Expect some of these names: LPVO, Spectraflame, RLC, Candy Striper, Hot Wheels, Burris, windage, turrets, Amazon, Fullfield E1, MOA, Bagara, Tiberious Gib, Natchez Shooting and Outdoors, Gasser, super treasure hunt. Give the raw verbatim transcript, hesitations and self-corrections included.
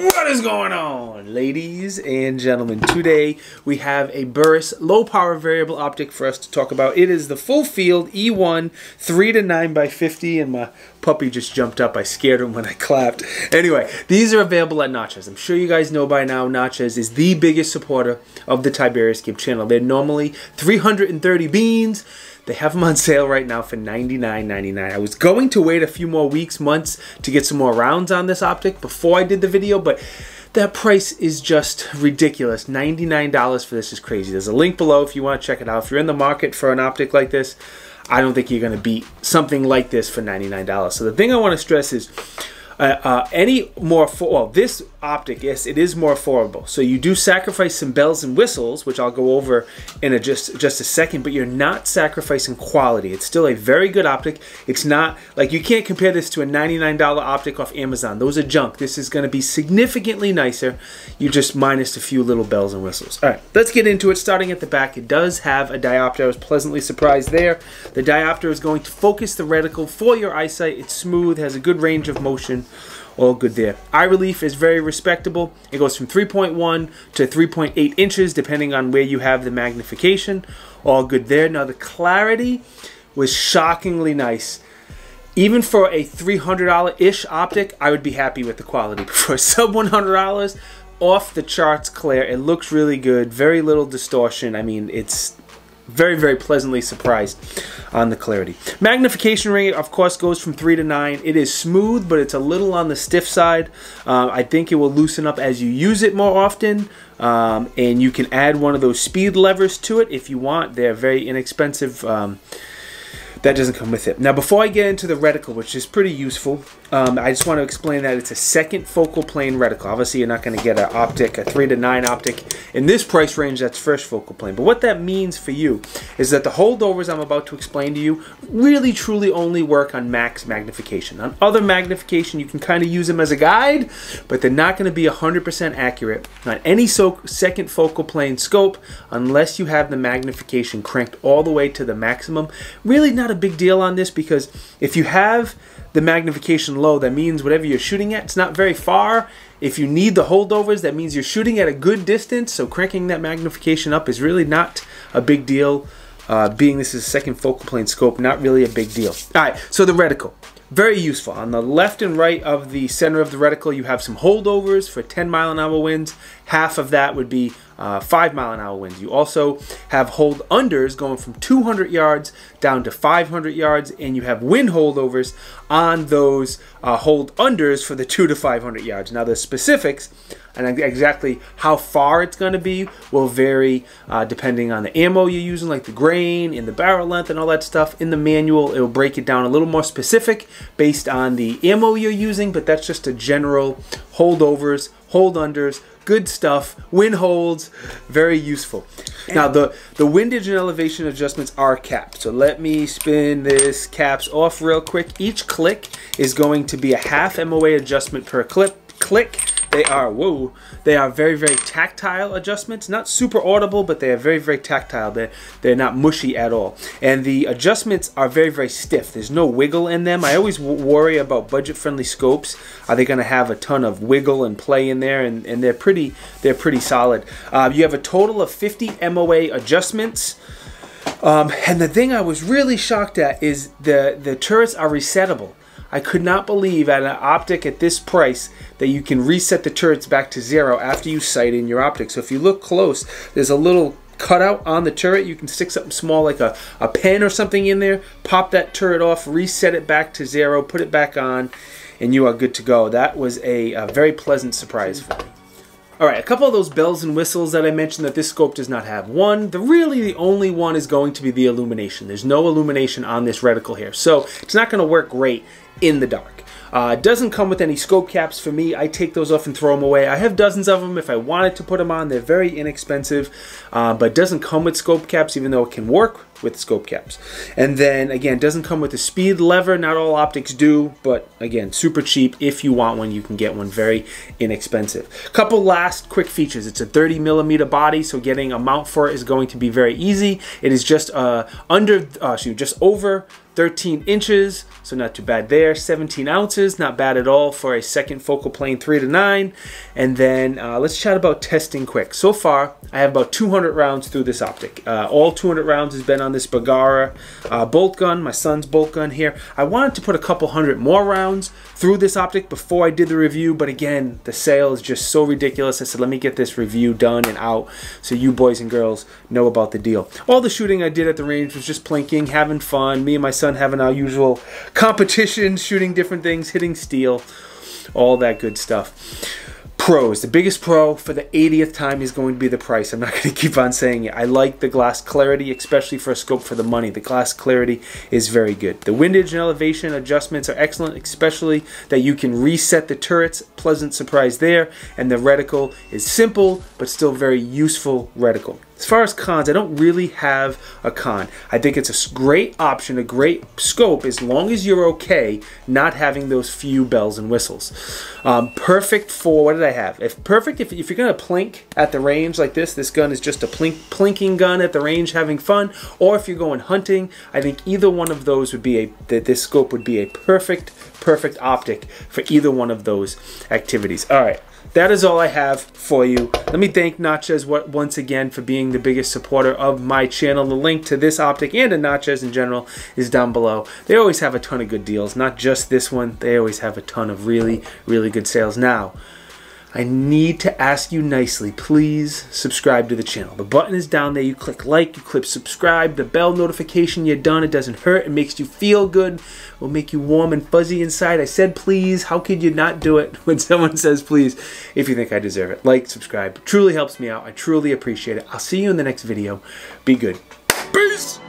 What is going on, ladies and gentlemen? Today we have a Burris low power variable optic for us to talk about. It is the Fullfield E one three to nine by fifty, and my puppy just jumped up. I scared him when I clapped. Anyway, these are available at Natchez. I'm sure you guys know by now Natchez is the biggest supporter of the Tiberious Gib channel. They're normally three hundred thirty beans. They have them on sale right now for ninety-nine ninety-nine. I was going to wait a few more weeks, months to get some more rounds on this optic before I did the video, but that price is just ridiculous. ninety-nine dollars for this is crazy. There's a link below if you want to check it out. If you're in the market for an optic like this, I don't think you're going to beat something like this for ninety-nine dollars. So the thing I want to stress is uh, uh, any more, for, well, this optic, yes, it is more affordable. So you do sacrifice some bells and whistles, which I'll go over in a just, just a second, but you're not sacrificing quality. It's still a very good optic. It's not, like, you can't compare this to a ninety-nine dollar optic off Amazon. Those are junk. This is gonna be significantly nicer. You just minus a few little bells and whistles. All right, let's get into it. Starting at the back, it does have a diopter. I was pleasantly surprised there. The diopter is going to focus the reticle for your eyesight. It's smooth, has a good range of motion. All good there. Eye relief is very respectable. It goes from three point one to three point eight inches depending on where you have the magnification. All good there. Now the clarity was shockingly nice. Even for a three hundred dollar-ish optic, I would be happy with the quality. For sub one hundred dollars, off the charts clear. It looks really good. Very little distortion. I mean, it's very, very pleasantly surprised on the clarity. Magnification rate, of course, goes from three to nine. It is smooth, but it's a little on the stiff side. Um, I think it will loosen up as you use it more often. Um, and you can add one of those speed levers to it if you want. They're very inexpensive. Um, that doesn't come with it. Now, before I get into the reticle, which is pretty useful, um, I just want to explain that it's a second focal plane reticle. Obviously, you're not going to get an optic, a three to nine optic in this price range that's first focal plane. But what that means for you is that the holdovers I'm about to explain to you really truly only work on max magnification. On other magnification, you can kind of use them as a guide, but they're not going to be one hundred percent accurate on any so second focal plane scope unless you have the magnification cranked all the way to the maximum. Really not a big deal on this, because if you have the magnification low, that means whatever you're shooting at, it's not very far. If you need the holdovers, that means you're shooting at a good distance, so cranking that magnification up is really not a big deal. Uh, being this is a second focal plane scope, not really a big deal. All right, so the reticle, very useful. On the left and right of the center of the reticle, you have some holdovers for ten mile an hour winds. Half of that would be Uh, five mile an hour winds. You also have hold unders going from two hundred yards down to five hundred yards, and you have wind holdovers on those uh, hold unders for the two to five hundred yards. Now the specifics and exactly how far it's going to be will vary uh, depending on the ammo you're using, like the grain and the barrel length and all that stuff. In the manual, it'll break it down a little more specific based on the ammo you're using, but that's just a general holdovers, hold unders, good stuff, wind holds, very useful. Now the, the windage and elevation adjustments are capped. So let me spin this caps off real quick. Each click is going to be a half M O A adjustment per clip click. They are, whoa, they are very, very tactile adjustments. Not super audible, but they are very, very tactile. They're, they're not mushy at all. And the adjustments are very, very stiff. There's no wiggle in them. I always worry about budget-friendly scopes. Are they going to have a ton of wiggle and play in there? And, and they're pretty, they're pretty solid. Uh, you have a total of fifty M O A adjustments. Um, and the thing I was really shocked at is the, the turrets are resettable. I could not believe at an optic at this price that you can reset the turrets back to zero after you sight in your optic. So if you look close, there's a little cutout on the turret. You can stick something small like a, a pen or something in there, pop that turret off, reset it back to zero, put it back on, and you are good to go. That was a, a very pleasant surprise for me. All right, a couple of those bells and whistles that I mentioned that this scope does not have. One, the really the only one is going to be the illumination. There's no illumination on this reticle here, so it's not gonna work great in the dark. Uh, it doesn't come with any scope caps for me. I take those off and throw them away. I have dozens of them if I wanted to put them on. They're very inexpensive, uh, but doesn't come with scope caps, even though it can work with scope caps. And then again, doesn't come with a speed lever. Not all optics do, but again, super cheap. If you want one, you can get one, very inexpensive. Couple last quick features. It's a thirty millimeter body, so getting a mount for it is going to be very easy. It is just uh, under, uh, excuse me, just over thirteen inches, so not too bad there. seventeen ounces, not bad at all for a second focal plane three to nine. And then uh, let's chat about testing quick. So far, I have about two hundred rounds through this optic. Uh, all two hundred rounds has been on this Bagara uh, bolt gun, my son's bolt gun here. I wanted to put a couple hundred more rounds through this optic before I did the review, but again, the sale is just so ridiculous. I said, let me get this review done and out so you boys and girls know about the deal. All the shooting I did at the range was just plinking, having fun, me and my son having our usual competition, shooting different things, hitting steel, all that good stuff. Pros. The biggest pro for the eightieth time is going to be the price. I'm not going to keep on saying it. I like the glass clarity, especially for a scope for the money. The glass clarity is very good. The windage and elevation adjustments are excellent, especially that you can reset the turrets. Pleasant surprise there. And the reticle is simple, but still very useful reticle. As far as cons, I don't really have a con. I think it's a great option, a great scope, as long as you're okay not having those few bells and whistles. Um, perfect for, what did I have? If perfect, if, if you're gonna plink at the range like this, this gun is just a plink, plinking gun at the range having fun, or if you're going hunting, I think either one of those would be a, that this scope would be a perfect, perfect optic for either one of those activities. All right. That is all I have for you. Let me thank Natchez once again for being the biggest supporter of my channel. The link to this optic and to Natchez in general is down below. They always have a ton of good deals, not just this one. They always have a ton of really, really good sales. Now, I need to ask you nicely, please subscribe to the channel. The button is down there. You click like, you click subscribe, the bell notification, you're done. It doesn't hurt. It makes you feel good. It will make you warm and fuzzy inside. I said please. How could you not do it when someone says please? If you think I deserve it, like, subscribe. It truly helps me out. I truly appreciate it. I'll see you in the next video. Be good. Peace!